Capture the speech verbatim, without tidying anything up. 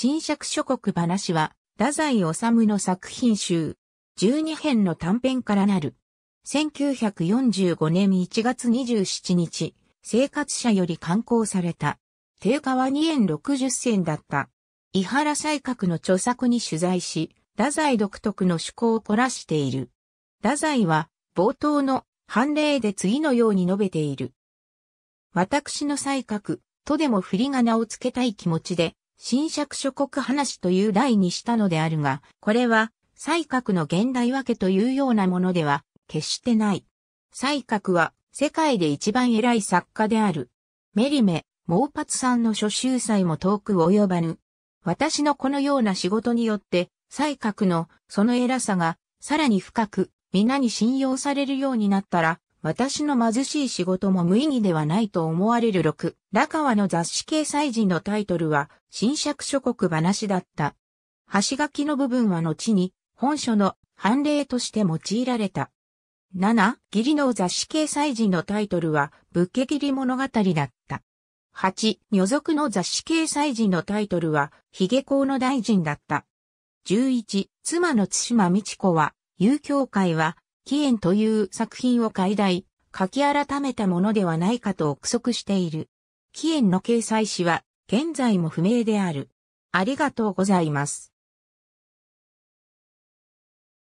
新釈諸国話は、太宰治の作品集、じゅうにへんの短編からなる。せんきゅうひゃくよんじゅうごねんいちがつにじゅうしちにち、生活者より刊行された。定価はにえんろくじゅっせんだった。井原西鶴の著作に取材し、太宰独特の趣向を凝らしている。太宰は、冒頭の判例で次のように述べている。私の西鶴、とでも振り仮名をつけたい気持ちで、新釈諸国話という題にしたのであるが、これは、西鶴の現代訳というようなものでは、決してない。西鶴は、世界で一番偉い作家である。メリメ、毛髪さんの諸秀才も遠く及ばぬ。私のこのような仕事によって、西鶴のその偉さが、さらに深く、皆に信用されるようになったら、私の貧しい仕事も無意義ではないと思われるろく。らかわの雑誌掲載時のタイトルは、新釈諸国話だった。端書きの部分は後に、本書の判例として用いられた。なな、義理の雑誌掲載時のタイトルは、武家義理物語だった。はち、女族の雑誌掲載時のタイトルは、髭工の大臣だった。じゅういち、妻の津島道子は、遊興会は、起源という作品を解題、書き改めたものではないかと憶測している。起源の掲載誌は現在も不明である。ありがとうございます。